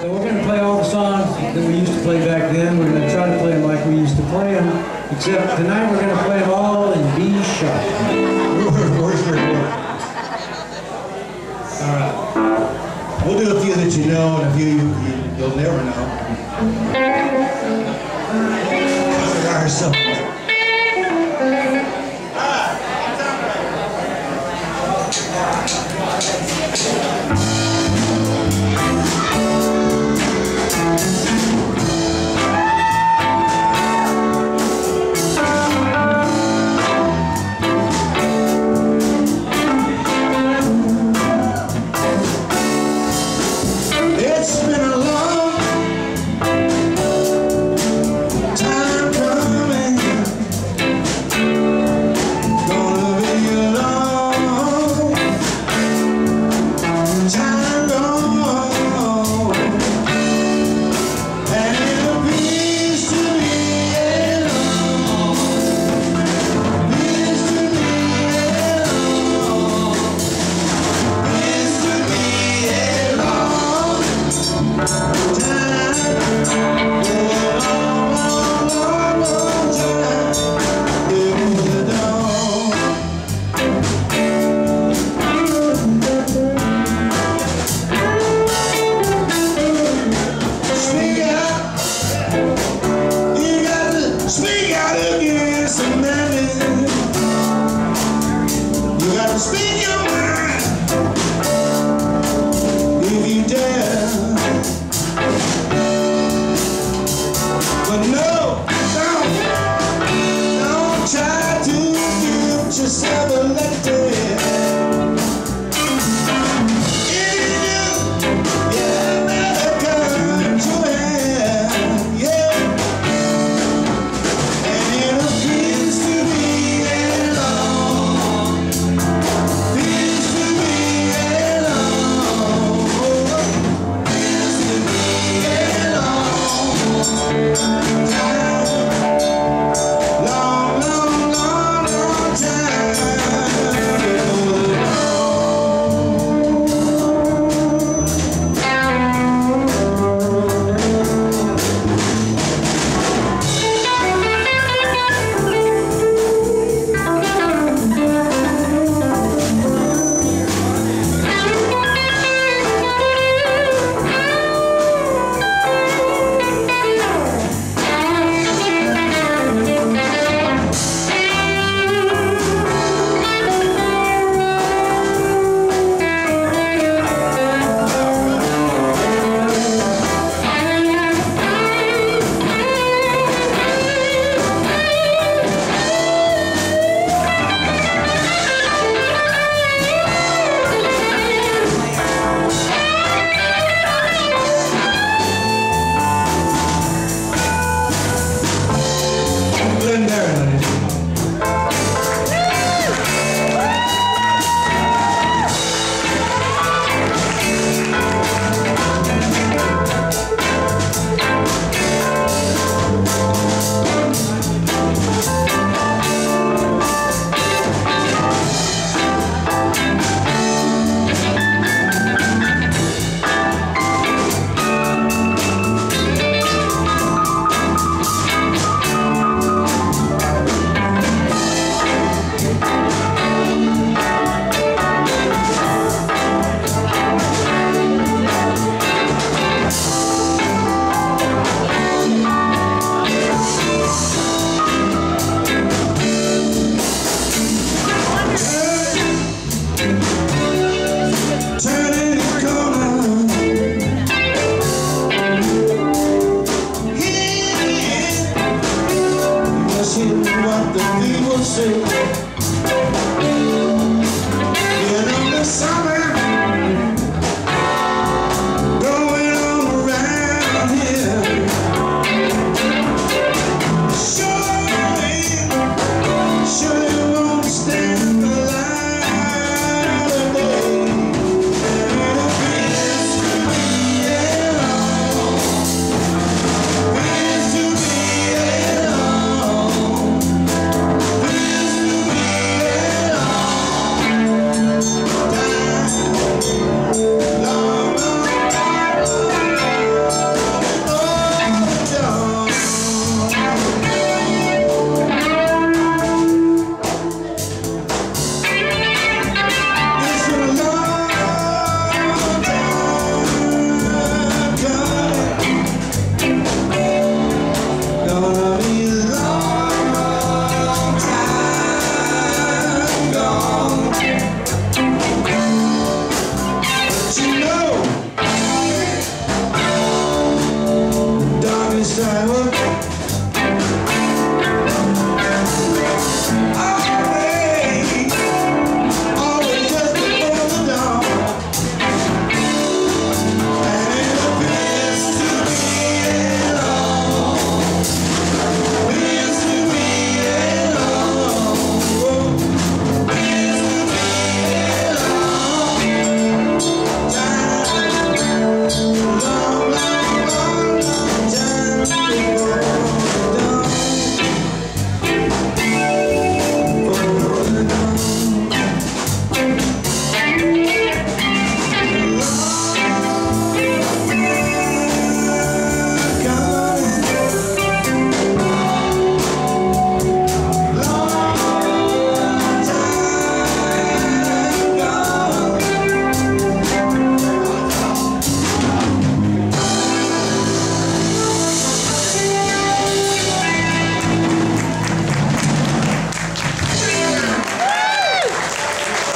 So we're going to play all the songs that we used to play back then. We're going to try to play them like we used to play them, except tonight we're going to play them all in B sharp. All right. We'll do a few that you know and a few you'll never know.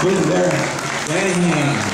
Good there, Danny Haynes.